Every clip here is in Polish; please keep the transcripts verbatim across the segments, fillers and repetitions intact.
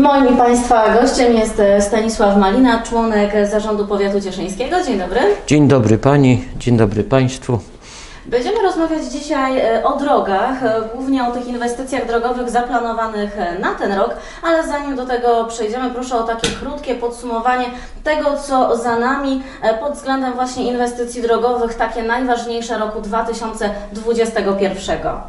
Moim Państwa gościem jest Stanisław Malina, członek Zarządu Powiatu Cieszyńskiego. Dzień dobry. Dzień dobry Pani, dzień dobry Państwu. Będziemy rozmawiać dzisiaj o drogach, głównie o tych inwestycjach drogowych zaplanowanych na ten rok, ale zanim do tego przejdziemy, proszę o takie krótkie podsumowanie tego, co za nami pod względem właśnie inwestycji drogowych, takie najważniejsze roku dwa tysiące dwudziestego pierwszego.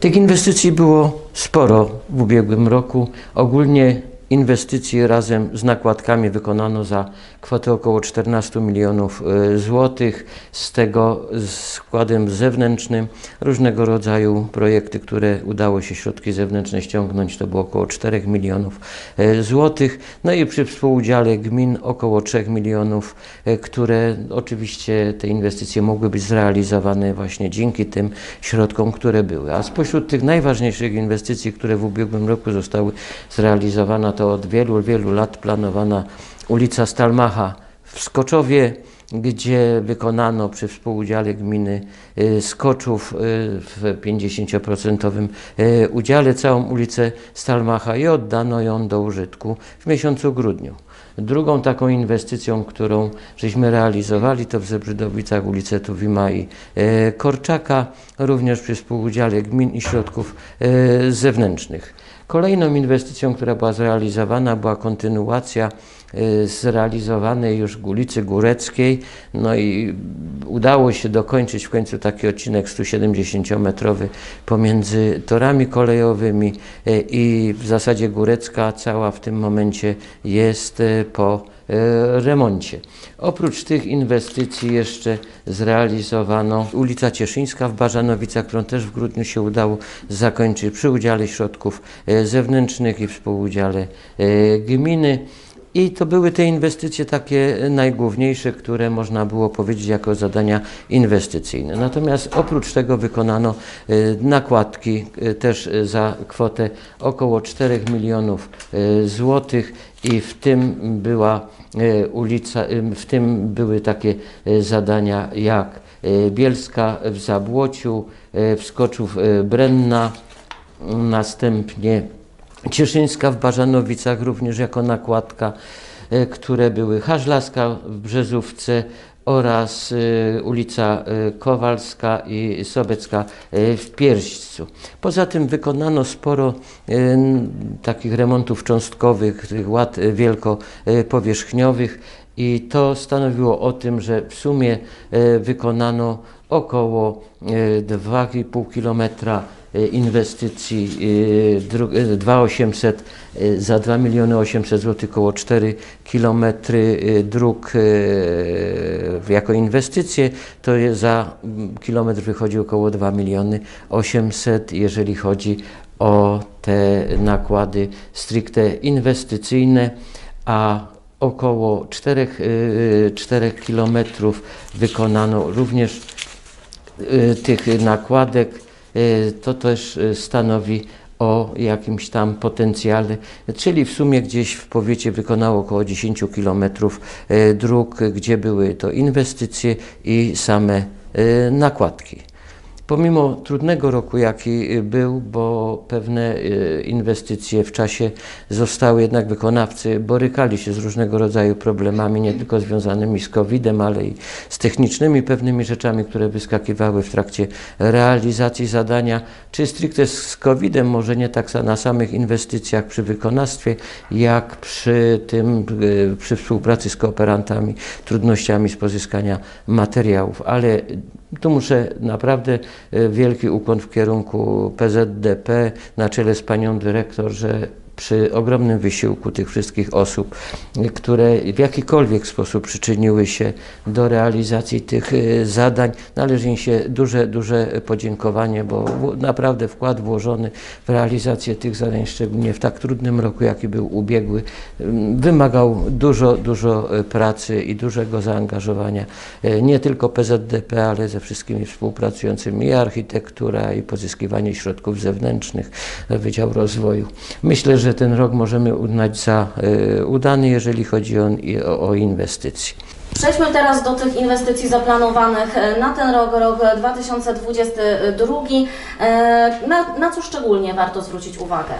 Tych inwestycji było sporo w ubiegłym roku. Ogólnie inwestycje razem z nakładkami wykonano za kwotę około czternastu milionów złotych, z tego z składem zewnętrznym różnego rodzaju projekty, które udało się środki zewnętrzne ściągnąć, to było około czterech milionów złotych, no i przy współudziale gmin około trzech milionów, które oczywiście te inwestycje mogły być zrealizowane właśnie dzięki tym środkom, które były. A spośród tych najważniejszych inwestycji, które w ubiegłym roku zostały zrealizowane, to od wielu, wielu lat planowana ulica Stalmacha w Skoczowie, gdzie wykonano przy współudziale gminy Skoczów w pięćdziesięcioprocentowym udziale całą ulicę Stalmacha i oddano ją do użytku w miesiącu grudniu. Drugą taką inwestycją, którą żeśmy realizowali, to w Zebrzydowicach ulice Tuwima i Korczaka, również przy współudziale gmin i środków zewnętrznych. Kolejną inwestycją, która była zrealizowana, była kontynuacja zrealizowanej już ulicy Góreckiej. No i udało się dokończyć w końcu taki odcinek stusiedemdziesięciometrowy pomiędzy torami kolejowymi i w zasadzie Górecka cała w tym momencie jest po remoncie. Oprócz tych inwestycji jeszcze zrealizowano ulica Cieszyńska w Barzanowicach, którą też w grudniu się udało zakończyć przy udziale środków zewnętrznych i współudziale gminy. I to były te inwestycje takie najgłówniejsze, które można było powiedzieć jako zadania inwestycyjne. Natomiast oprócz tego wykonano nakładki też za kwotę około czterech milionów złotych i w tym była ulica, w tym były takie zadania jak Bielska w Zabłociu, w Skoczów Brenna, następnie Cieszyńska w Barzanowicach również jako nakładka, które były Hażlaska w Brzezówce oraz ulica Kowalska i Sobecka w Pierścu. Poza tym wykonano sporo takich remontów cząstkowych, tych łat wielkopowierzchniowych i to stanowiło o tym, że w sumie wykonano około dwa i pół kilometra inwestycji, dwa osiemset za dwa miliony osiemset tysięcy złotych, około cztery kilometry dróg jako inwestycje, to za kilometr wychodzi około dwa miliony osiemset tysięcy, jeżeli chodzi o te nakłady stricte inwestycyjne, a około czterech kilometrów wykonano również tych nakładek. To też stanowi o jakimś tam potencjale, czyli w sumie gdzieś w powiecie wykonało około dziesięciu kilometrów dróg, gdzie były to inwestycje i same nakładki. Pomimo trudnego roku, jaki był, bo pewne inwestycje w czasie zostały, jednak wykonawcy borykali się z różnego rodzaju problemami, nie tylko związanymi z kowidem, ale i z technicznymi pewnymi rzeczami, które wyskakiwały w trakcie realizacji zadania, czy stricte z kowidem, może nie tak na samych inwestycjach przy wykonawstwie, jak przy tym, przy współpracy z kooperantami, trudnościami z pozyskania materiałów, ale tu muszę naprawdę wielki ukłon w kierunku P Z D P na czele z panią dyrektor, że przy ogromnym wysiłku tych wszystkich osób, które w jakikolwiek sposób przyczyniły się do realizacji tych zadań, należy im się duże, duże podziękowanie, bo naprawdę wkład włożony w realizację tych zadań, szczególnie w tak trudnym roku, jaki był ubiegły, wymagał dużo, dużo pracy i dużego zaangażowania nie tylko P Z D P, ale ze wszystkimi współpracującymi, i architektura, i pozyskiwanie środków zewnętrznych, Wydział Rozwoju. Myślę, że że ten rok możemy uznać za y, udany, jeżeli chodzi o, o, o inwestycje. Przejdźmy teraz do tych inwestycji zaplanowanych na ten rok, rok dwa tysiące dwudziesty drugi. Na, na co szczególnie warto zwrócić uwagę?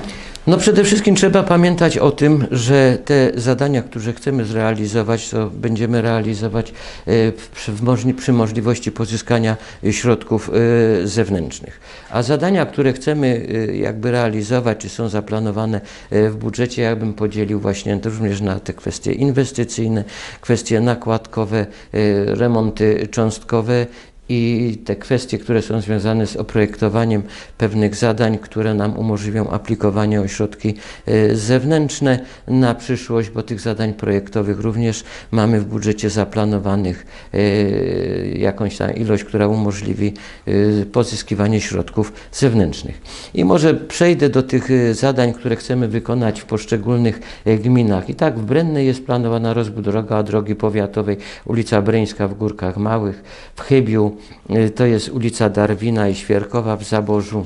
No przede wszystkim trzeba pamiętać o tym, że te zadania, które chcemy zrealizować, to będziemy realizować przy możliwości pozyskania środków zewnętrznych. A zadania, które chcemy jakby realizować, czy są zaplanowane w budżecie, ja bym podzielił właśnie również na te kwestie inwestycyjne, kwestie nakładkowe, remonty cząstkowe i te kwestie, które są związane z oprojektowaniem pewnych zadań, które nam umożliwią aplikowanie o środki zewnętrzne na przyszłość, bo tych zadań projektowych również mamy w budżecie zaplanowanych jakąś tam ilość, która umożliwi pozyskiwanie środków zewnętrznych. I może przejdę do tych zadań, które chcemy wykonać w poszczególnych gminach. I tak w Brenny jest planowana rozbudowa drogi powiatowej, ulica Breńska w Górkach Małych, w Chybiu to jest ulica Darwina i Świerkowa w Zaborzu.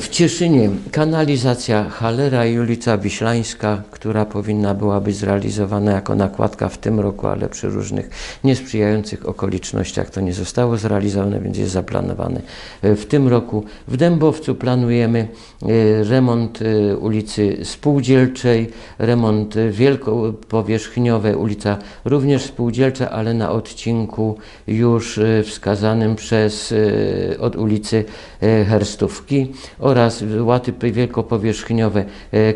W Cieszynie kanalizacja Halera i ulica Wiślańska, która powinna była być zrealizowana jako nakładka w tym roku, ale przy różnych niesprzyjających okolicznościach to nie zostało zrealizowane, więc jest zaplanowane w tym roku. W Dębowcu planujemy remont ulicy Spółdzielczej, remont wielkopowierzchniowy, ulica również Spółdzielcza, ale na odcinku już wskazanym przez, od ulicy Herstówki, oraz łaty wielkopowierzchniowe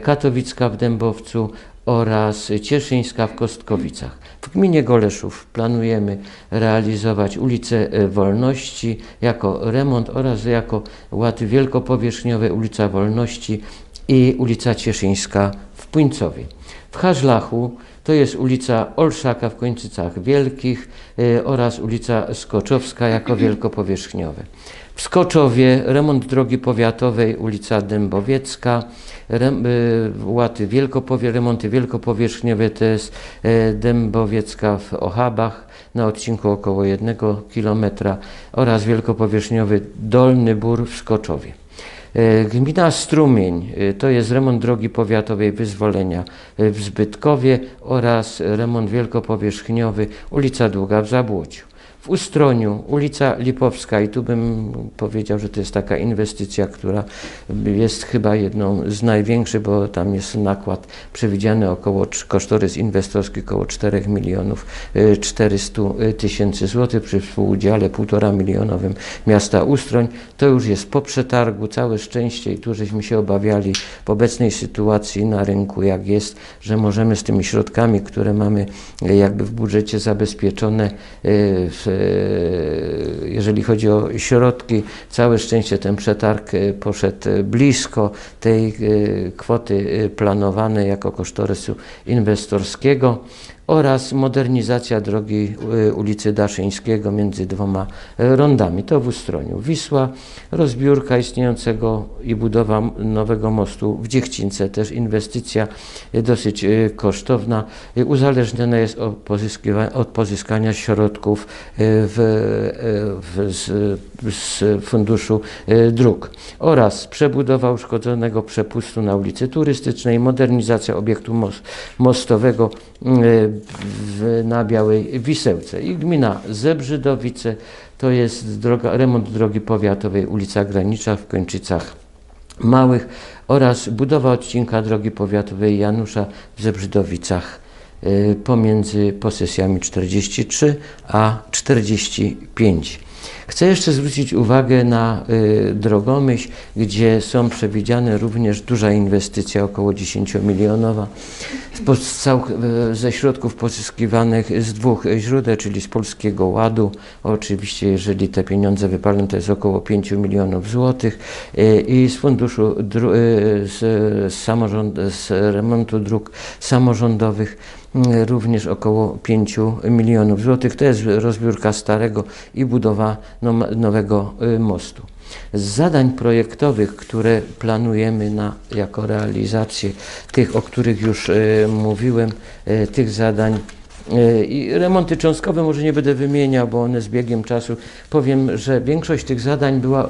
Katowicka w Dębowcu oraz Cieszyńska w Kostkowicach. W gminie Goleszów planujemy realizować ulicę Wolności jako remont oraz jako łaty wielkopowierzchniowe ulica Wolności i ulica Cieszyńska w Puńcowie. W Hażlachu to jest ulica Olszaka w Kończycach Wielkich oraz ulica Skoczowska jako wielkopowierzchniowe. W Skoczowie remont drogi powiatowej ulica Dębowiecka, rem, łaty wielkopowie, remonty wielkopowierzchniowe to jest Dębowiecka w Ochabach na odcinku około jednego kilometra oraz wielkopowierzchniowy Dolny Bór w Skoczowie. Gmina Strumień to jest remont drogi powiatowej Wyzwolenia w Zbytkowie oraz remont wielkopowierzchniowy ulica Długa w Zabłociu. W Ustroniu ulica Lipowska i tu bym powiedział, że to jest taka inwestycja, która jest chyba jedną z największych, bo tam jest nakład przewidziany około, kosztorys inwestorski około czterech milionów czterystu tysięcy złotych przy współudziale półtora milionowym miasta Ustroń. To już jest po przetargu, całe szczęście i tu żeśmy się obawiali w obecnej sytuacji na rynku jak jest, że możemy z tymi środkami, które mamy jakby w budżecie zabezpieczone w jeżeli chodzi o środki, całe szczęście ten przetarg poszedł blisko tej kwoty planowanej jako kosztorysu inwestorskiego oraz modernizacja drogi ulicy Daszyńskiego między dwoma rondami, to w Ustroniu. Wisła, rozbiórka istniejącego i budowa nowego mostu w Dziechcince, też inwestycja dosyć kosztowna, uzależniona jest od, od pozyskania środków w, w, z, z funduszu dróg oraz przebudowa uszkodzonego przepustu na ulicy Turystycznej, modernizacja obiektu most, mostowego W, na Białej Wisełce. I gmina Zebrzydowice to jest droga, remont drogi powiatowej ulica Granicza w Kończycach Małych oraz budowa odcinka drogi powiatowej Janusza w Zebrzydowicach y, pomiędzy posesjami czterdzieści trzy a czterdzieści pięć. Chcę jeszcze zwrócić uwagę na y, Drogomyśl, gdzie są przewidziane również duża inwestycja, około dziesięciomilionowa, ze środków pozyskiwanych z dwóch źródeł, czyli z Polskiego Ładu. Oczywiście, jeżeli te pieniądze wypalą, to jest około pięciu milionów złotych y, i z funduszu dru, y, z, z, z remontu dróg samorządowych również około pięciu milionów złotych. To jest rozbiórka starego i budowa nowego mostu. Z zadań projektowych, które planujemy na, jako realizację tych, o których już y, mówiłem, y, tych zadań i remonty cząstkowe może nie będę wymieniał, bo one z biegiem czasu, powiem, że większość tych zadań była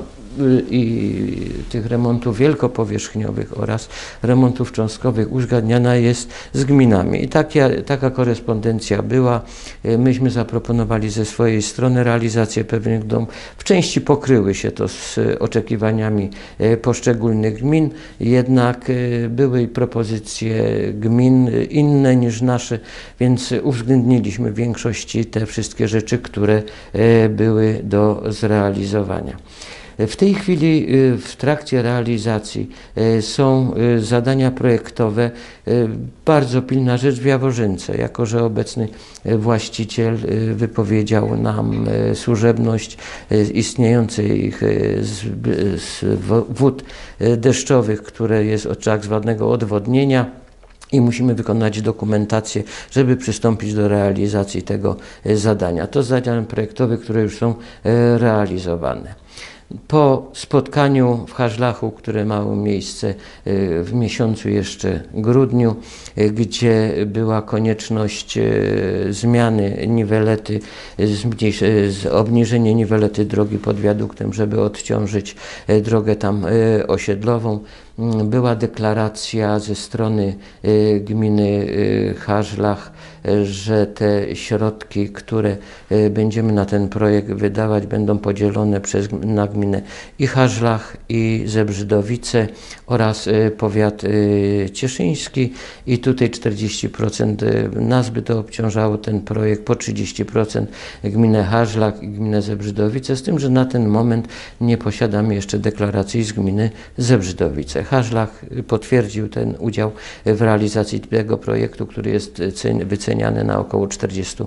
i tych remontów wielkopowierzchniowych oraz remontów cząstkowych uzgadniana jest z gminami. I taka, taka korespondencja była. Myśmy zaproponowali ze swojej strony realizację pewnych dom. W części pokryły się to z oczekiwaniami poszczególnych gmin, jednak były propozycje gmin inne niż nasze, więc uwzględniliśmy w większości te wszystkie rzeczy, które były do zrealizowania. W tej chwili w trakcie realizacji są zadania projektowe. Bardzo pilna rzecz w Jaworzynce, jako że obecny właściciel wypowiedział nam służebność istniejących wód deszczowych, które jest od tak zwanego odwodnienia. I musimy wykonać dokumentację, żeby przystąpić do realizacji tego zadania. To zadania projektowe, które już są realizowane. Po spotkaniu w Hażlachu, które miało miejsce w miesiącu jeszcze grudniu, gdzie była konieczność zmiany niwelety, obniżenie niwelety drogi pod wiaduktem, żeby odciążyć drogę tam osiedlową, była deklaracja ze strony gminy Hażlach, że te środki, które będziemy na ten projekt wydawać, będą podzielone przez, na gminę i Hażlach, i Zebrzydowice oraz powiat cieszyński. I tutaj czterdzieści procent nas by to obciążało, ten projekt, po trzydzieści procent gminę Hażlach i gminę Zebrzydowice, z tym, że na ten moment nie posiadamy jeszcze deklaracji z gminy Zebrzydowice. Hażlach potwierdził ten udział w realizacji tego projektu, który jest wyceniany na około czterdzieści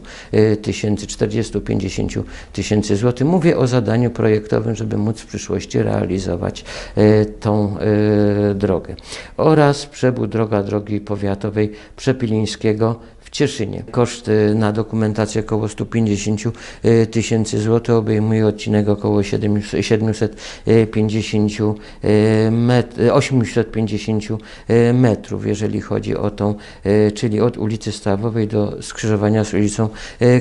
tysięcy, czterdzieści do pięćdziesięciu tysięcy złotych. Mówię o zadaniu projektowym, żeby móc w przyszłości realizować tą drogę. Oraz przebieg droga drogi powiatowej Przepilińskiego w Cieszynie. Koszt na dokumentację około sto pięćdziesiąt tysięcy złotych, obejmuje odcinek około siedemset pięćdziesiąt metrów, osiemset pięćdziesiąt metrów, jeżeli chodzi o tą, czyli od ulicy Stawowej do skrzyżowania z ulicą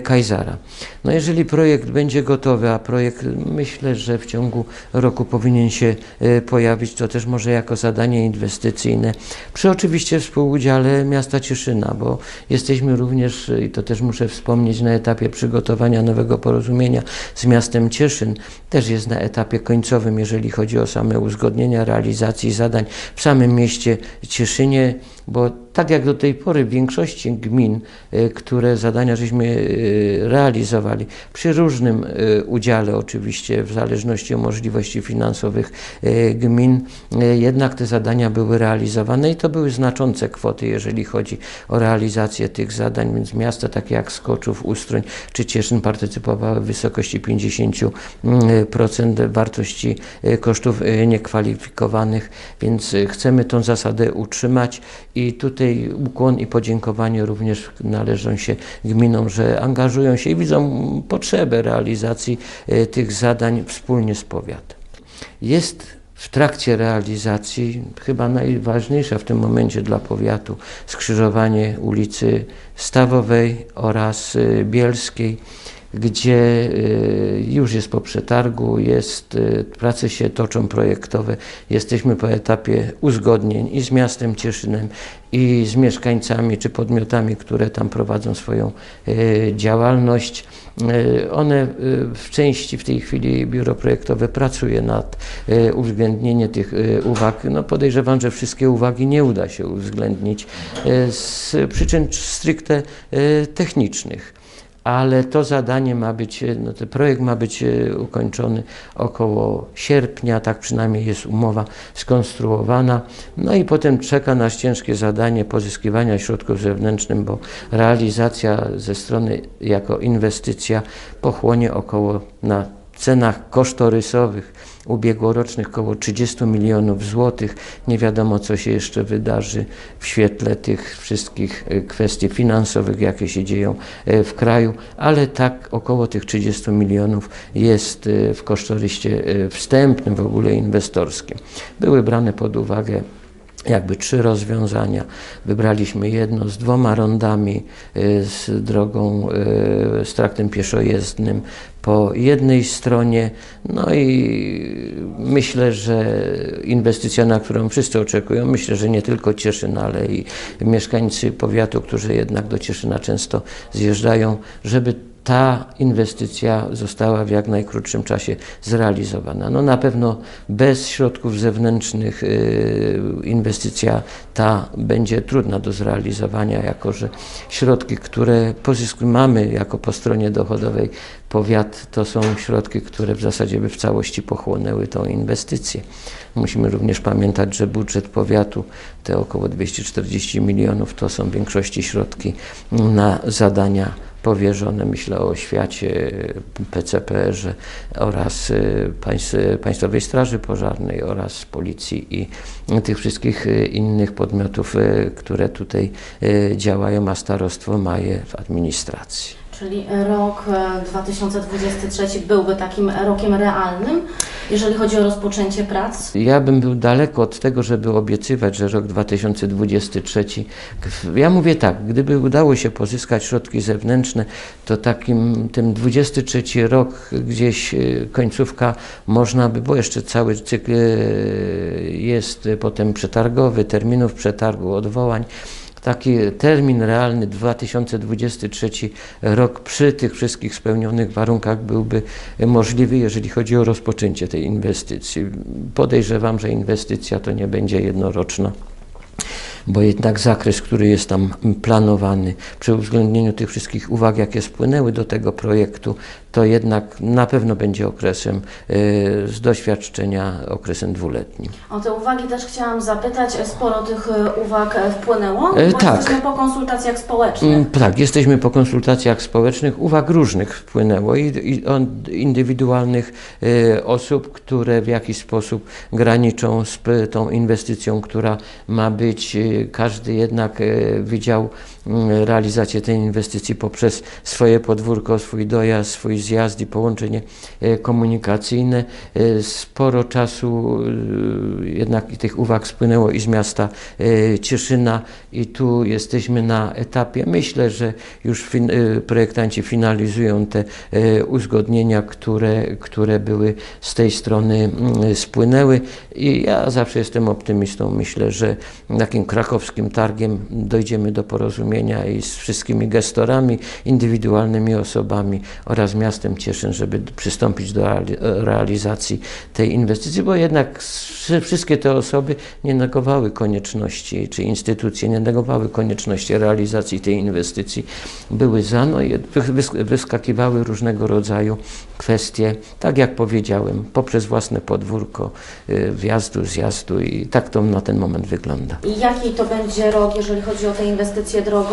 Kajzara. No jeżeli projekt będzie gotowy, a projekt myślę, że w ciągu roku powinien się pojawić, to też może jako zadanie inwestycyjne, przy oczywiście współudziale miasta Cieszyna, bo jesteśmy Jesteśmy również, i to też muszę wspomnieć, na etapie przygotowania nowego porozumienia z miastem Cieszyn. Też jest na etapie końcowym, jeżeli chodzi o same uzgodnienia realizacji zadań w samym mieście Cieszynie, bo tak jak do tej pory w większości gmin, które zadania żeśmy realizowali, przy różnym udziale oczywiście, w zależności od możliwości finansowych gmin, jednak te zadania były realizowane i to były znaczące kwoty, jeżeli chodzi o realizację tych zadań, więc miasta takie jak Skoczów, Ustroń czy Cieszyn partycypowały w wysokości pięćdziesiąt procent wartości kosztów niekwalifikowanych, więc chcemy tą zasadę utrzymać i tutaj ukłon i podziękowanie również należą się gminom, że angażują się i widzą potrzebę realizacji tych zadań wspólnie z powiatem. Jest w trakcie realizacji chyba najważniejsza w tym momencie dla powiatu skrzyżowanie ulicy Stawowej oraz Bielskiej, gdzie już jest po przetargu, jest, prace się toczą projektowe, jesteśmy po etapie uzgodnień i z miastem Cieszynem, i z mieszkańcami czy podmiotami, które tam prowadzą swoją działalność. One w części w tej chwili biuro projektowe pracuje nad uwzględnieniem tych uwag. No podejrzewam, że wszystkie uwagi nie uda się uwzględnić z przyczyn stricte technicznych. Ale to zadanie ma być, no ten projekt ma być ukończony około sierpnia, tak przynajmniej jest umowa skonstruowana. No i potem czeka nas ciężkie zadanie pozyskiwania środków zewnętrznych, bo realizacja ze strony jako inwestycja pochłonie około na cenach kosztorysowych ubiegłorocznych około trzydzieści milionów złotych. Nie wiadomo, co się jeszcze wydarzy w świetle tych wszystkich kwestii finansowych, jakie się dzieją w kraju, ale tak około tych trzydziestu milionów jest w kosztorysie wstępnym, w ogóle inwestorskim. Były brane pod uwagę jakby trzy rozwiązania. Wybraliśmy jedno z dwoma rondami, z drogą, z traktem pieszojezdnym po jednej stronie. No i myślę, że inwestycja, na którą wszyscy oczekują, myślę, że nie tylko Cieszyn, ale i mieszkańcy powiatu, którzy jednak do Cieszyna często zjeżdżają, żeby ta inwestycja została w jak najkrótszym czasie zrealizowana. No na pewno bez środków zewnętrznych inwestycja ta będzie trudna do zrealizowania, jako że środki, które pozyskujemy jako po stronie dochodowej powiat, to są środki, które w zasadzie by w całości pochłonęły tą inwestycję. Musimy również pamiętać, że budżet powiatu, te około dwieście czterdzieści milionów, to są w większości środki na zadania powierzone, myślę o oświacie, P C P R ze oraz Państwowej Straży Pożarnej oraz Policji i tych wszystkich innych podmiotów, które tutaj działają, a starostwo ma je w administracji. Czyli rok dwa tysiące dwudziesty trzeci byłby takim rokiem realnym, jeżeli chodzi o rozpoczęcie prac? Ja bym był daleko od tego, żeby obiecywać, że rok dwa tysiące dwudziesty trzeci... Ja mówię tak, gdyby udało się pozyskać środki zewnętrzne, to takim tym dwudziesty trzeci rok, gdzieś końcówka, można by, bo jeszcze cały cykl jest potem przetargowy, terminów przetargu, odwołań. Taki termin realny dwa tysiące dwudziesty trzeci rok przy tych wszystkich spełnionych warunkach byłby możliwy, jeżeli chodzi o rozpoczęcie tej inwestycji. Podejrzewam, że inwestycja to nie będzie jednoroczna, bo jednak zakres, który jest tam planowany, przy uwzględnieniu tych wszystkich uwag, jakie spłynęły do tego projektu, to jednak na pewno będzie okresem yy, z doświadczenia, okresem dwuletnim. O te uwagi też chciałam zapytać, sporo tych uwag wpłynęło, bo yy, tak. Jesteśmy po konsultacjach społecznych. Yy, tak, jesteśmy po konsultacjach społecznych, uwag różnych wpłynęło i, i od indywidualnych yy, osób, które w jakiś sposób graniczą z tą inwestycją, która ma być yy, każdy jednak widział realizację tej inwestycji poprzez swoje podwórko, swój dojazd, swój zjazd i połączenie komunikacyjne. Sporo czasu jednak tych uwag spłynęło i z miasta Cieszyna i tu jesteśmy na etapie. Myślę, że już fin projektanci finalizują te uzgodnienia, które, które były z tej strony spłynęły i ja zawsze jestem optymistą. Myślę, że takim krakowskim targiem dojdziemy do porozumienia i z wszystkimi gestorami, indywidualnymi osobami oraz miastem Cieszyn, żeby przystąpić do realizacji tej inwestycji, bo jednak wszystkie te osoby nie negowały konieczności, czy instytucje nie negowały konieczności realizacji tej inwestycji. Były za, no i wyskakiwały różnego rodzaju kwestie, tak jak powiedziałem, poprzez własne podwórko, wjazdu, zjazdu i tak to na ten moment wygląda. Jaki to będzie rok, jeżeli chodzi o te inwestycje drogowe?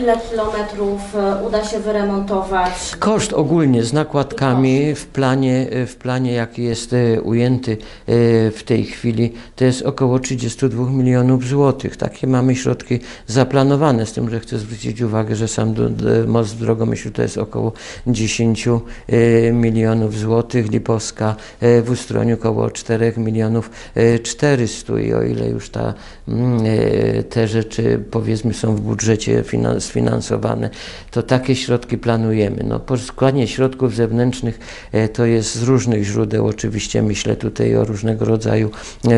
Ile kilometrów uda się wyremontować? Koszt ogólnie z nakładkami w planie, w planie jaki jest ujęty w tej chwili, to jest około trzydzieści dwa milionów złotych. Takie mamy środki zaplanowane, z tym, że chcę zwrócić uwagę, że sam most Drogomyśl to jest około dziesięć milionów złotych, Lipowska w Ustroniu około cztery milionów czterysta i o ile już ta te rzeczy, powiedzmy, są w budżecie sfinansowane, to takie środki planujemy. No, pozyskanie środków zewnętrznych to jest z różnych źródeł, oczywiście myślę tutaj o różnego rodzaju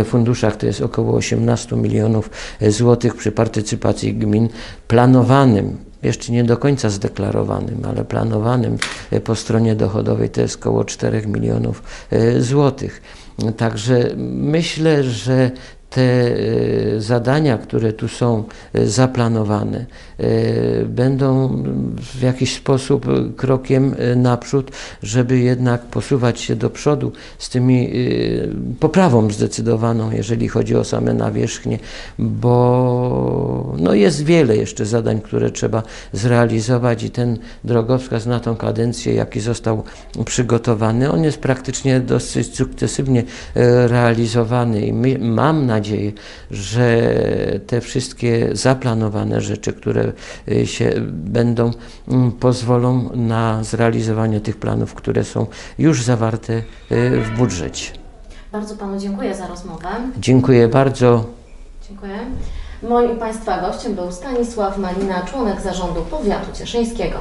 funduszach, to jest około osiemnaście milionów złotych przy partycypacji gmin planowanym, jeszcze nie do końca zdeklarowanym, ale planowanym po stronie dochodowej to jest około cztery milionów złotych. Także myślę, że te zadania, które tu są zaplanowane, będą w jakiś sposób krokiem naprzód, żeby jednak posuwać się do przodu z tymi poprawą zdecydowaną, jeżeli chodzi o same nawierzchnie, bo no jest wiele jeszcze zadań, które trzeba zrealizować i ten drogowskaz na tą kadencję, jaki został przygotowany, on jest praktycznie dosyć sukcesywnie realizowany i my, mam nadzieję, Nadzieję, że te wszystkie zaplanowane rzeczy, które się będą, pozwolą na zrealizowanie tych planów, które są już zawarte w budżecie. Bardzo panu dziękuję za rozmowę. Dziękuję bardzo. Dziękuję. Moim Państwa gościem był Stanisław Malina, członek Zarządu Powiatu Cieszyńskiego.